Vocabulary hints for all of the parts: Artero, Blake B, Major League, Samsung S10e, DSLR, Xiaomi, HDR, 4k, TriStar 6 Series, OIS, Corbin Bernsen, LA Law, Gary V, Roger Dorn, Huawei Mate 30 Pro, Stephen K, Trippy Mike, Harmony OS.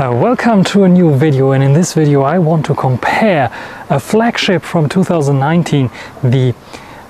Welcome to a new video, and in this video I want to compare a flagship from 2019, the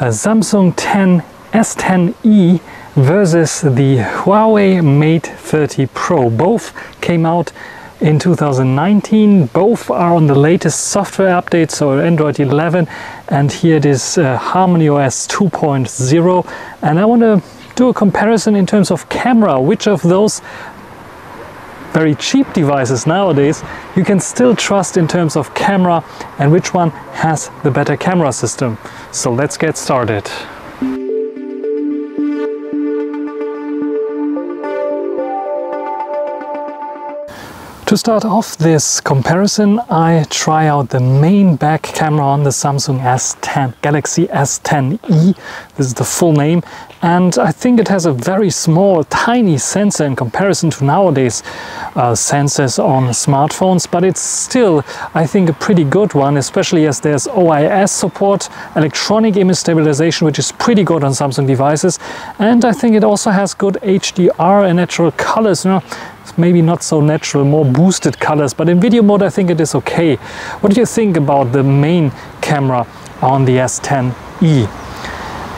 Samsung S10e versus the Huawei Mate 30 Pro. Both came out in 2019, both are on the latest software update, so Android 11, and here it is Harmony OS 2.0, and I want to do a comparison in terms of camera, which of those very cheap devices nowadays you can still trust in terms of camera and which one has the better camera system. So let's get started. To start off this comparison, I try out the main back camera on the Samsung S10, Galaxy S10e, this is the full name, and I think it has a very small, tiny sensor in comparison to nowadays sensors on smartphones, but it's still, I think, a pretty good one, especially as there's OIS support, electronic image stabilization, which is pretty good on Samsung devices, and I think it also has good HDR and natural colors, you know, maybe not so natural, more boosted colors, but in video mode I think it is okay. What do you think about the main camera on the S10e?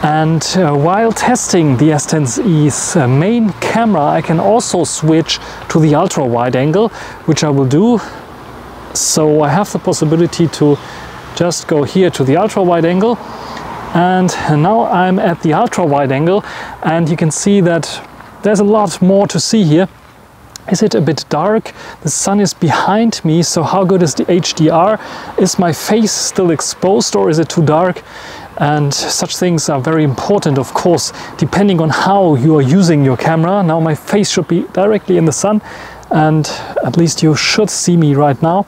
And while testing the S10e's main camera, I can also switch to the ultra wide angle, which I will do. So I have the possibility to just go here to the ultra wide angle, and now I'm at the ultra wide angle, and you can see that there's a lot more to see here. Is it a bit dark? The sun is behind me, so how good is the HDR? Is my face still exposed or is it too dark? And such things are very important, of course, depending on how you are using your camera. Now my face should be directly in the sun, and at least you should see me right now.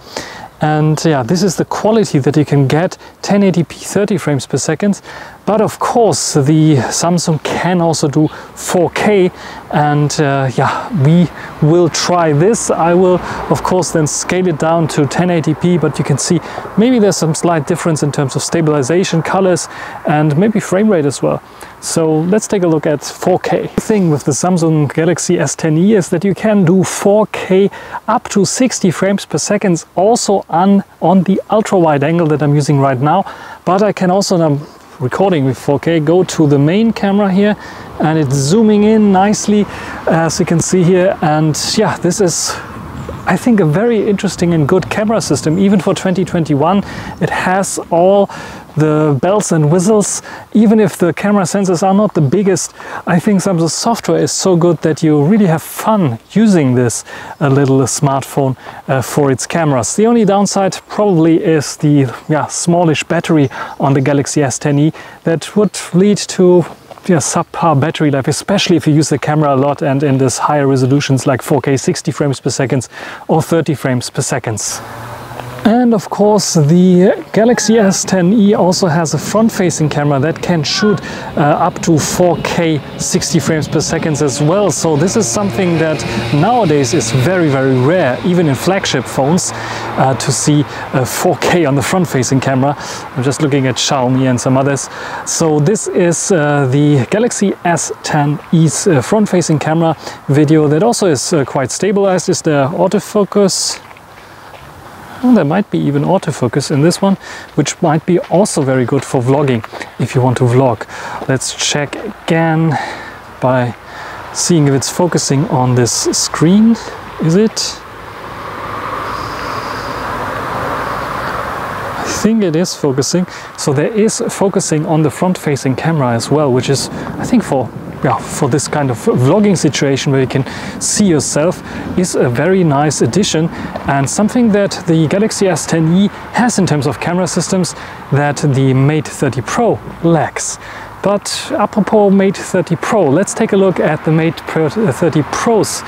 And yeah, this is the quality that you can get, 1080p 30 frames per second. But of course the Samsung can also do 4K, and yeah, we will try this. I will of course then scale it down to 1080p, but you can see maybe there's some slight difference in terms of stabilization, colors, and maybe frame rate as well. So let's take a look at 4K. The thing with the Samsung Galaxy S10e is that you can do 4K up to 60 frames per second also on the ultra wide angle that I'm using right now, but I can also, I'm recording with 4K, go to the main camera here, and it's zooming in nicely as you can see here. And yeah, this is, I think, a very interesting and good camera system. Even for 2021, it has all the bells and whistles. Even if the camera sensors are not the biggest, I think Samsung's software is so good that you really have fun using this little smartphone for its cameras. The only downside probably is the smallish battery on the Galaxy S10e that would lead to subpar battery life, especially if you use the camera a lot and in this higher resolutions like 4K 60 frames per second or 30 frames per second. And of course the Galaxy S10e also has a front-facing camera that can shoot up to 4K 60 frames per second as well. So this is something that nowadays is very rare, even in flagship phones, to see 4K on the front-facing camera. I'm just looking at Xiaomi and some others. So this is the Galaxy S10e's front-facing camera video that also is quite stabilized. Is there autofocus? Well, there might be even autofocus in this one, which might be also very good for vlogging if you want to vlog. Let's check again by seeing if it's focusing on this screen. Is it? I think it is focusing. So there is focusing on the front-facing camera as well, which is, I think, for this kind of vlogging situation where you can see yourself, is a very nice addition, and something that the Galaxy S10e has in terms of camera systems that the Mate 30 Pro lacks. But apropos Mate 30 Pro, let's take a look at the Mate 30 Pro's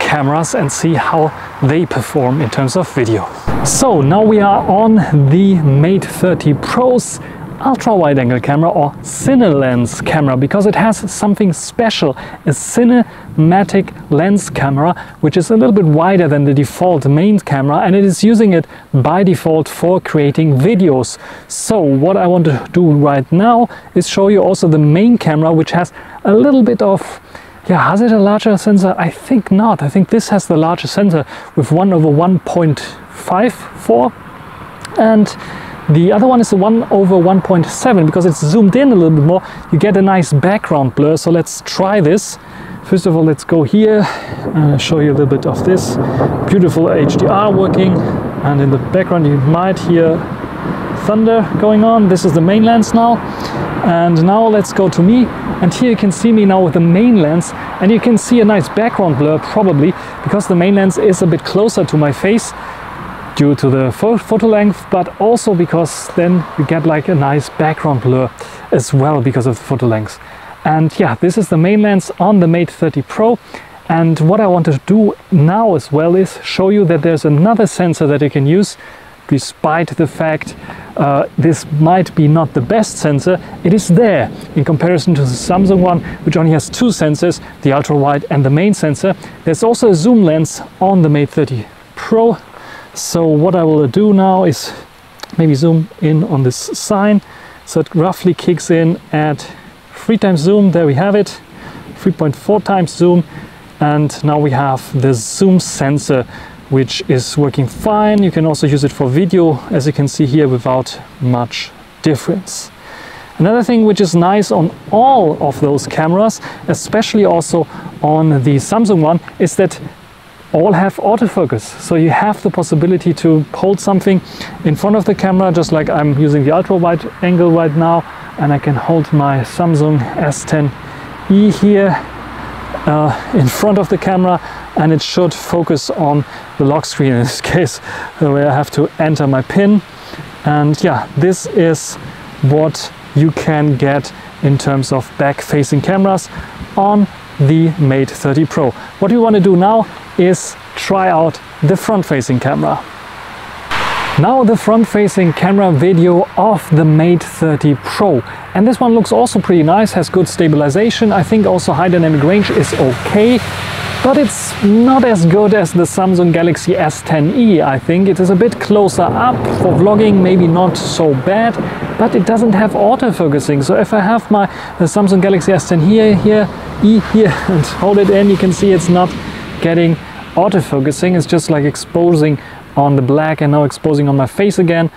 cameras and see how they perform in terms of video. So now we are on the Mate 30 Pro's ultra-wide-angle camera, or cine lens camera, because it has something special, a cinematic lens camera, which is a little bit wider than the default main camera, and it is using it by default for creating videos. So what I want to do right now is show you also the main camera, which has a little bit of Yeah, has it a larger sensor? I think not. I think this has the larger sensor with 1/1.54, and the other one is the 1/1.7. Because it's zoomed in a little bit more, you get a nice background blur. So let's try this. First of all, let's go here and show you a little bit of this beautiful HDR working. And in the background, you might hear thunder going on. This is the main lens now. And now let's go to me. And here you can see me now with the main lens, and you can see a nice background blur probably because the main lens is a bit closer to my face due to the photo length, but also because then you get like a nice background blur as well because of the photo length. And yeah, this is the main lens on the Mate 30 Pro. And what I want to do now as well is show you that there's another sensor that you can use. Despite the fact this might be not the best sensor, it is there in comparison to the Samsung one, which only has two sensors, the ultra wide and the main sensor. There's also a zoom lens on the Mate 30 Pro. So what I will do now is maybe zoom in on this sign. So it roughly kicks in at 3 times zoom. There we have it, 3.4 times zoom. And now we have the zoom sensor, which is working fine. You can also use it for video, as you can see here, without much difference. Another thing which is nice on all of those cameras, especially also on the Samsung one, is that all have autofocus. So you have the possibility to hold something in front of the camera, just like I'm using the ultra wide angle right now, and I can hold my Samsung S10e here in front of the camera, and it should focus on the lock screen in this case, where I have to enter my PIN. And yeah, this is what you can get in terms of back-facing cameras on the Mate 30 Pro. What we want to do now is try out the front-facing camera. Now the front-facing camera video of the Mate 30 Pro. And this one looks also pretty nice, has good stabilization. I think also high dynamic range is okay. But it's not as good as the Samsung Galaxy S10e, I think. It is a bit closer up for vlogging, maybe not so bad, but it doesn't have autofocusing. So if I have my Samsung Galaxy S10 here, and hold it in, you can see it's not getting autofocusing. It's just like exposing on the black and now exposing on my face again.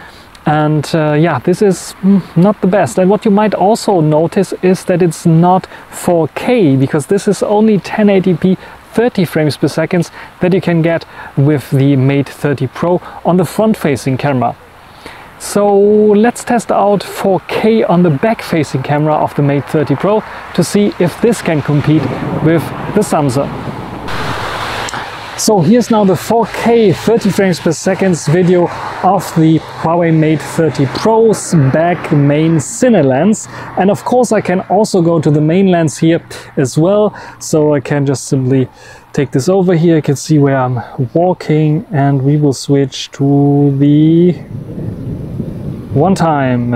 And yeah, this is not the best. And what you might also notice is that it's not 4K, because this is only 1080p 30 frames per second that you can get with the Mate 30 Pro on the front-facing camera. So let's test out 4K on the back-facing camera of the Mate 30 Pro to see if this can compete with the Samsung. So here's now the 4K 30 frames per second video of the Huawei Mate 30 Pro's back main cine lens. And of course I can also go to the main lens here as well. So I can just simply take this over here. You can see where I'm walking, and we will switch to the one-time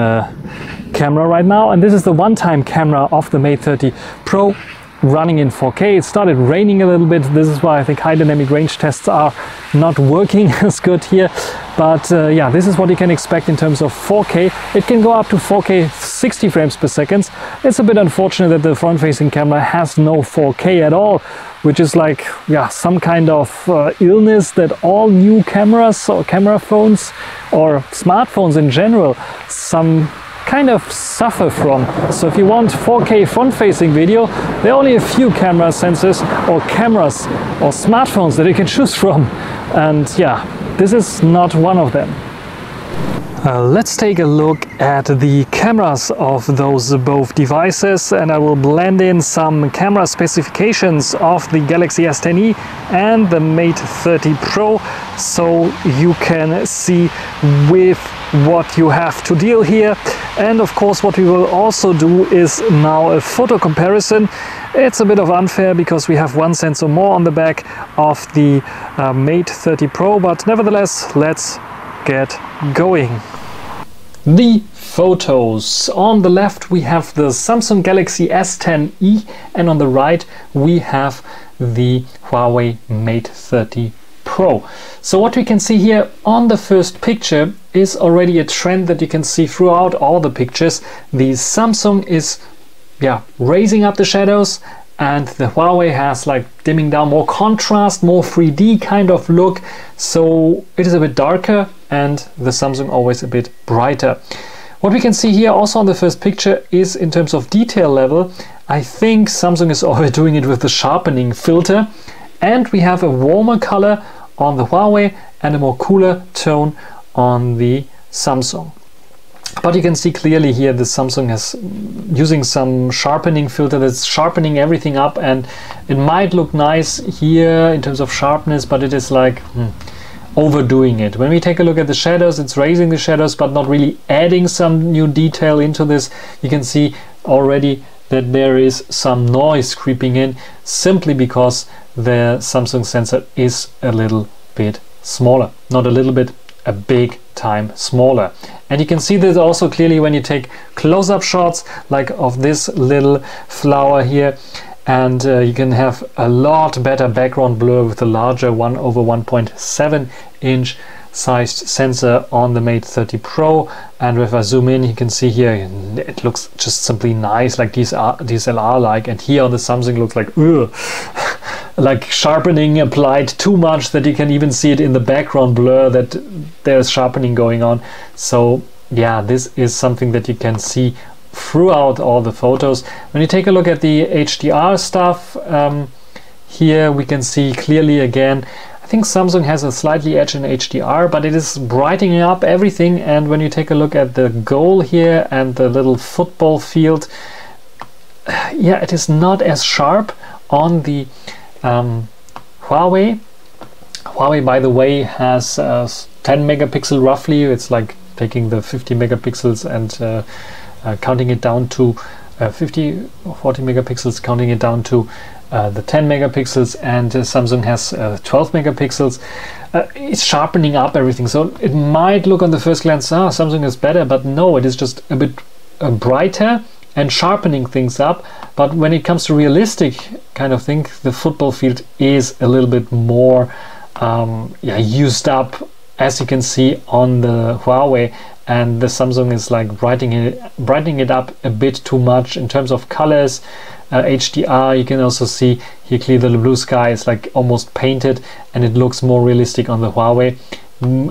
camera right now. And this is the one-time camera of the Mate 30 Pro. Running in 4K. It started raining a little bit. This is why I think high dynamic range tests are not working as good here. But yeah, this is what you can expect in terms of 4K. It can go up to 4K 60 frames per second. It's a bit unfortunate that the front-facing camera has no 4K at all, which is like, yeah, some kind of illness that all new cameras or camera phones or smartphones in general kind of suffer from. So if you want 4K front-facing video, there are only a few camera sensors or cameras or smartphones that you can choose from. And yeah, this is not one of them. Let's take a look at the cameras of those both devices, and I will blend in some camera specifications of the Galaxy S10e and the Mate 30 Pro so you can see with what you have to deal here. And of course what we will also do is now a photo comparison. It's a bit of unfair because we have one sensor more on the back of the Mate 30 Pro, but nevertheless let's get going. The photos. On the left we have the Samsung Galaxy S10e, and on the right we have the Huawei Mate 30 Pro. So what we can see here on the first picture is already a trend that you can see throughout all the pictures. The Samsung is raising up the shadows, and the Huawei has like dimming down, more contrast, more 3D kind of look, so it is a bit darker and the Samsung always a bit brighter. What we can see here also on the first picture is, in terms of detail level, I think Samsung is overdoing it with the sharpening filter, and we have a warmer color on the Huawei and a more cooler tone on the Samsung. But you can see clearly here the Samsung is using some sharpening filter that's sharpening everything up, and it might look nice here in terms of sharpness, but it is like overdoing it. When we take a look at the shadows, it's raising the shadows but not really adding some new detail into this. You can see already that there is some noise creeping in, simply because the Samsung sensor is a little bit smaller. Not a little bit, a big time smaller. And you can see this also clearly when you take close-up shots like of this little flower here, and you can have a lot better background blur with the larger 1/1.7 inch sized sensor on the Mate 30 Pro. And if I zoom in, you can see here it looks just simply nice, like DSLR like, and here on the Samsung looks like ugh, like sharpening applied too much that you can even see it in the background blur that there's sharpening going on. So yeah, this is something that you can see throughout all the photos. When you take a look at the HDR stuff, here we can see clearly again, I think Samsung has a slightly edge in HDR, but it is brightening up everything. And when you take a look at the goal here and the little football field, yeah, it is not as sharp on the Huawei. Huawei, by the way, has 10 megapixel roughly. It's like taking the 50 megapixels and counting it down to 50 or 40 megapixels, counting it down to the 10 megapixels, and Samsung has 12 megapixels. It's sharpening up everything, so it might look on the first glance, ah, Samsung is better, but no, it is just a bit brighter and sharpening things up. But when it comes to realistic kind of thing, the football field is a little bit more yeah, used up, as you can see on the Huawei, and the Samsung is like brightening it up a bit too much in terms of colors. HDR, you can also see here clearly the blue sky is like almost painted, and it looks more realistic on the Huawei.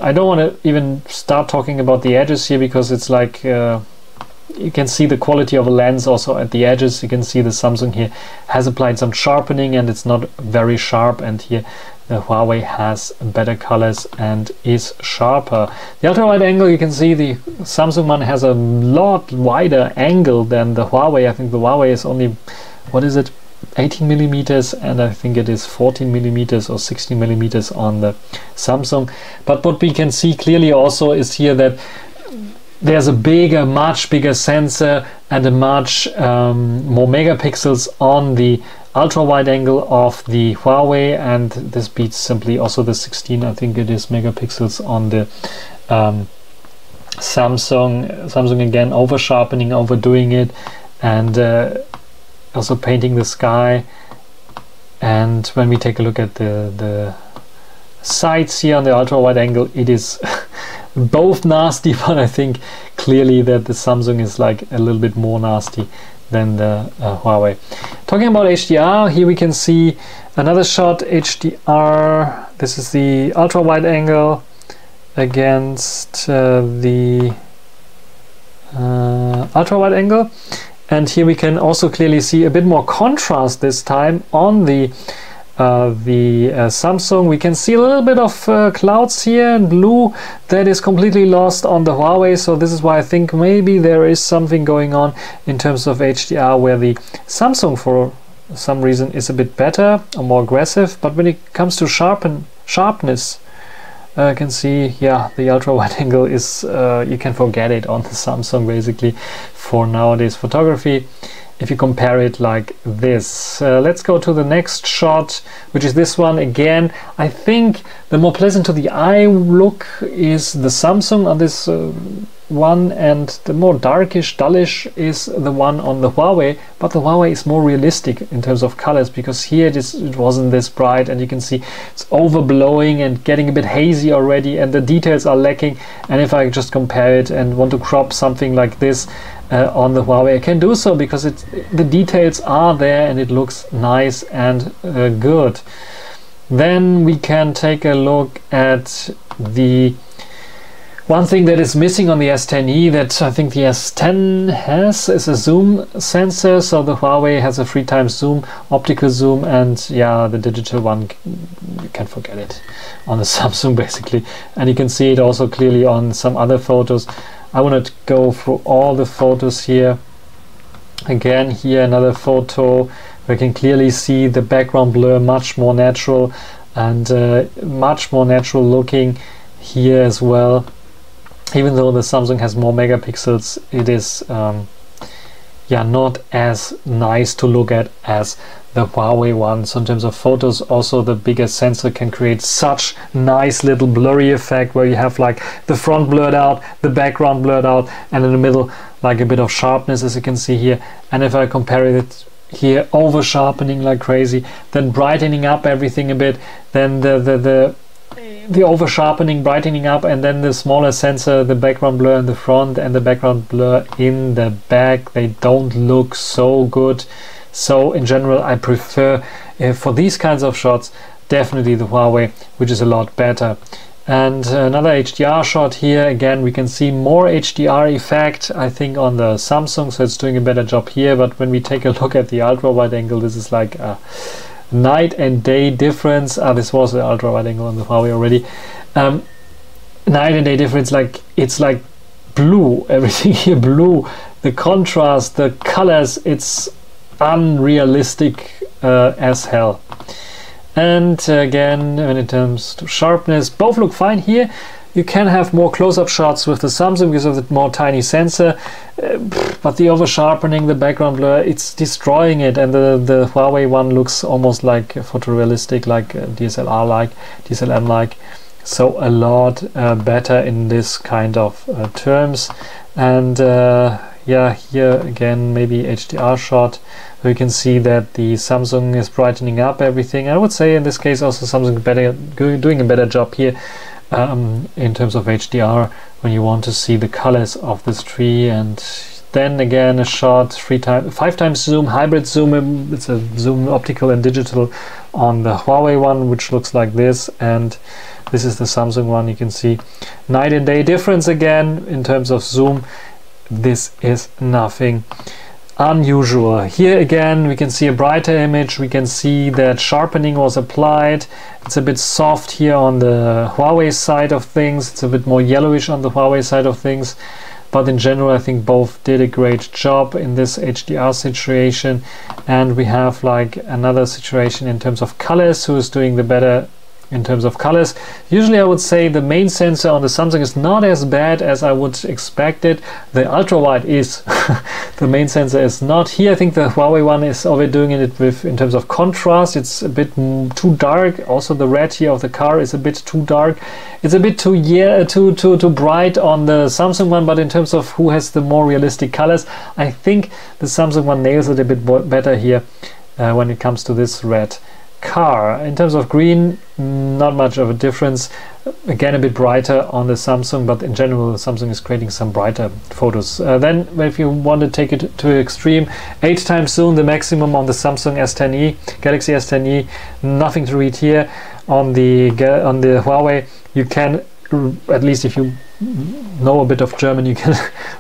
I don't want to even start talking about the edges here, because it's like you can see the quality of a lens also at the edges. You can see the Samsung here has applied some sharpening and it's not very sharp, and here the Huawei has better colors and is sharper. The ultra-wide angle, you can see the Samsung one has a lot wider angle than the Huawei. I think the Huawei is only, what is it, 18 millimeters, and I think it is 14 millimeters or 16 millimeters on the Samsung. But what we can see clearly also is here that there's a bigger, much bigger sensor and a much more megapixels on the ultra-wide angle of the Huawei, and this beats simply also the 16, I think it is, megapixels on the Samsung. Samsung again over sharpening, overdoing it, and also painting the sky. And when we take a look at the sides here on the ultra-wide angle, it is both nasty, but I think clearly that the Samsung is like a little bit more nasty than the Huawei. Talking about HDR, here we can see another shot, HDR. This is the ultra wide angle against the ultra wide angle, and here we can also clearly see a bit more contrast this time on the Samsung. We can see a little bit of clouds here and blue that is completely lost on the Huawei, so this is why I think maybe there is something going on in terms of HDR, where the Samsung for some reason is a bit better or more aggressive. But when it comes to sharpness, you can see, yeah, the ultra wide angle is you can forget it on the Samsung basically for nowadays photography if you compare it like this. Let's go to the next shot, which is this one again. I think the more pleasant to the eye look is the Samsung on this one, and the more darkish, dullish is the one on the Huawei. But the Huawei is more realistic in terms of colors, because here it wasn't this bright, and you can see it's overblowing and getting a bit hazy already, and the details are lacking. And if I just compare it and want to crop something like this, on the Huawei, I can do so because it's, the details are there and it looks nice and good. Then we can take a look at the one thing that is missing on the S10e that I think the S10 has is a zoom sensor. So the Huawei has a 3x zoom, optical zoom, and yeah, the digital one, you can forget it on the Samsung basically. And you can see it also clearly on some other photos. I want to go through all the photos here. Again, here another photo. We can clearly see the background blur much more natural and much more natural looking here as well. Even though the Samsung has more megapixels, it is yeah, not as nice to look at as the Huawei one. So in terms of photos, also the bigger sensor can create such nice little blurry effect where you have like the front blurred out, the background blurred out, and in the middle like a bit of sharpness, as you can see here. And if I compare it here, over sharpening like crazy, then brightening up everything a bit, then the over sharpening, brightening up, and then the smaller sensor, the background blur in the front and the background blur in the back, they don't look so good. So in general, I prefer for these kinds of shots definitely the Huawei, which is a lot better. And another HDR shot here. Again, we can see more HDR effect, I think, on the Samsung, so it's doing a better job here. But when we take a look at the ultra wide angle, this is like a night and day difference. This was the ultra wide angle on the Huawei already. Night and day difference, like it's like blue, everything here blue, the contrast, the colors, it's unrealistic as hell. And again, when it comes to sharpness, both look fine here. You can have more close-up shots with the Samsung because of the more tiny sensor, but the over-sharpening, the background blur, it's destroying it. And the Huawei one looks almost like photorealistic, like DSLR-like, DSLM-like. So a lot better in this kind of terms. And yeah, here again, maybe HDR shot. You can see that the Samsung is brightening up everything. I would say in this case also Samsung better, doing a better job here in terms of HDR when you want to see the colors of this tree. And then again a shot, 5x zoom, hybrid zoom. It's a zoom optical and digital on the Huawei one, which looks like this, and this is the Samsung one. You can see night and day difference again in terms of zoom. This is nothing unusual. Here again we can see a brighter image. We can see that sharpening was applied. It's a bit soft here on the Huawei side of things. It's a bit more yellowish on the Huawei side of things. But in general, I think both did a great job in this HDR situation. And we have like another situation in terms of colors. Who is doing the better in terms of colors? Usually I would say the main sensor on the Samsung is not as bad as I would expect it. The ultra wide is the main sensor is not here. I think the Huawei one is overdoing it with in terms of contrast. It's a bit too dark. Also the red here of the car is a bit too dark. It's a bit too too bright on the Samsung one. But in terms of who has the more realistic colors, I think the Samsung one nails it a bit better here when it comes to this red car. In terms of green, not much of a difference. Again, a bit brighter on the Samsung, but in general the Samsung is creating some brighter photos. Then if you want to take it to extreme, 8x zoom, the maximum on the Samsung S10e, Galaxy S10e, nothing to read here. On the Huawei, you can, at least if you know a bit of German, you can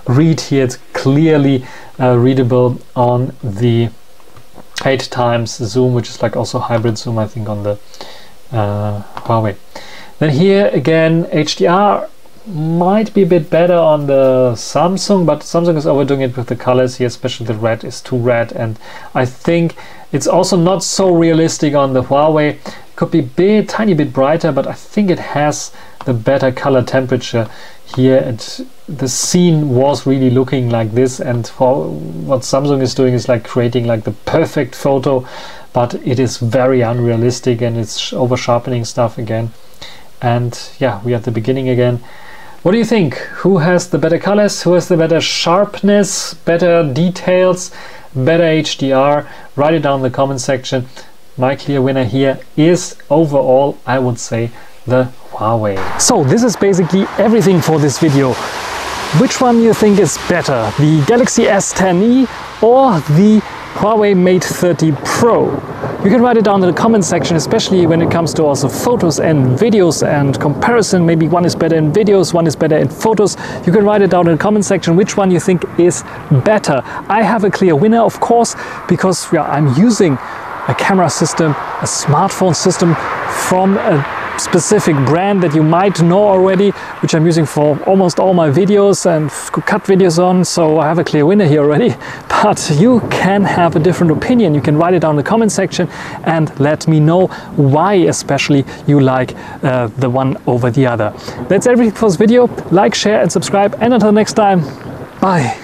read here. It's clearly readable on the 8x zoom, which is like also hybrid zoom, I think, on the Huawei. Then here again, HDR might be a bit better on the Samsung, but Samsung is overdoing it with the colors here, especially the red is too red. And I think it's also not so realistic on the Huawei. Could be a bit, tiny bit brighter, but I think it has the better color temperature here. And the scene was really looking like this, and for what Samsung is doing is like creating like the perfect photo, but it is very unrealistic and it's over sharpening stuff again. And yeah, we're at the beginning again. What do you think? Who has the better colors? Who has the better sharpness, better details, better HDR? Write it down in the comment section. My clear winner here is overall, I would say, the Huawei. So this is basically everything for this video. which one you think is better, the Galaxy S10e or the Huawei Mate 30 Pro. You can write it down in the comment section, especially when it comes to also photos and videos and comparison. Maybe one is better in videos, one is better in photos. You can write it down in the comment section which one you think is better. I have a clear winner, of course, because I'm using a camera system, a smartphone system from a specific brand that you might know already, which I'm using for almost all my videos and cut videos on, so I have a clear winner here already. But you can have a different opinion. You can write it down in the comment section and let me know why especially you like the one over the other. That's everything for this video. Like, share and subscribe, and until next time, bye!